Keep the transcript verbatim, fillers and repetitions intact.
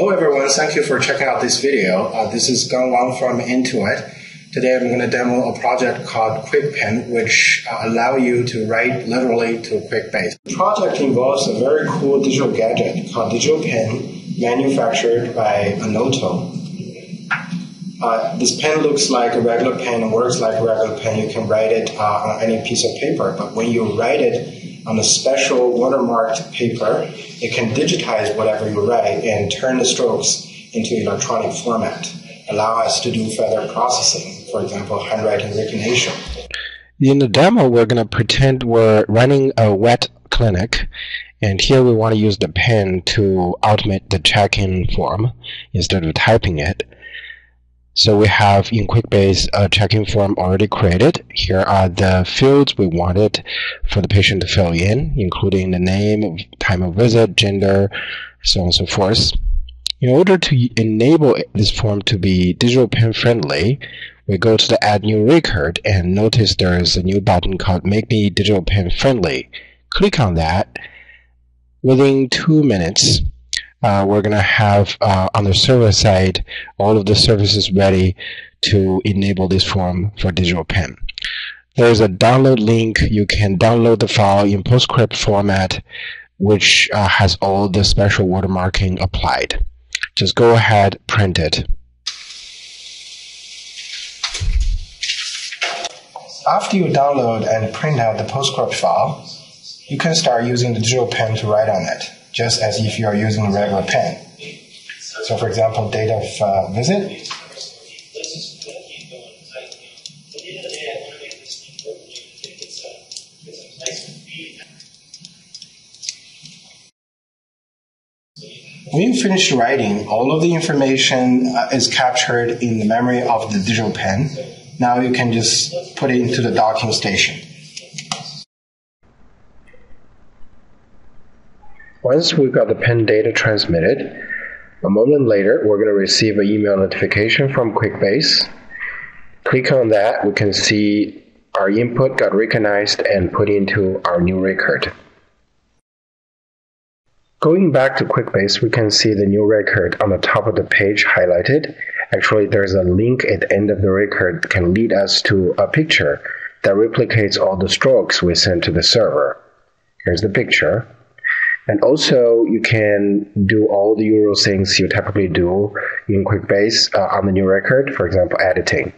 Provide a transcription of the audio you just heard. Hello everyone, thank you for checking out this video. Uh, this is Gang Wang from Intuit. Today I'm going to demo a project called QuickPen, which uh, allow you to write literally to QuickBase. The project involves a very cool digital gadget called Digital Pen, manufactured by Anoto. Uh, this pen looks like a regular pen and works like a regular pen. You can write it uh, on any piece of paper, but when you write it on a special watermarked paper, it can digitize whatever you write and turn the strokes into electronic format, allow us to do further processing. For example, handwriting recognition. In the demo, we're going to pretend we're running a wet clinic, and here we want to use the pen to automate the check-in form instead of typing it. So we have in QuickBase a check-in form already created. Here are the fields we wanted for the patient to fill in, including the name, time of visit, gender, so on and so forth. In order to enable this form to be digital pen friendly, we go to the Add New Record and notice there is a new button called Make Me Digital Pen Friendly. Click on that. Within two minutes, uh, we're going to have uh, on the server side all of the services ready to enable this form for digital pen. There is a download link. You can download the file in PostScript format, which uh, has all the special watermarking applied. Just go ahead, print it. After you download and print out the PostScript file, you can start using the digital pen to write on it, just as if you are using a regular pen. So, for example, date of uh, visit. When you finish writing, all of the information uh, is captured in the memory of the digital pen. Now you can just put it into the docking station. Once we've got the pen data transmitted, a moment later we're going to receive an email notification from QuickBase. Click on that, we can see our input got recognized and put into our new record. Going back to QuickBase, we can see the new record on the top of the page highlighted. Actually, there's a link at the end of the record that can lead us to a picture that replicates all the strokes we sent to the server. Here's the picture. And also, you can do all the usual things you typically do in QuickBase uh, on the new record, for example, editing.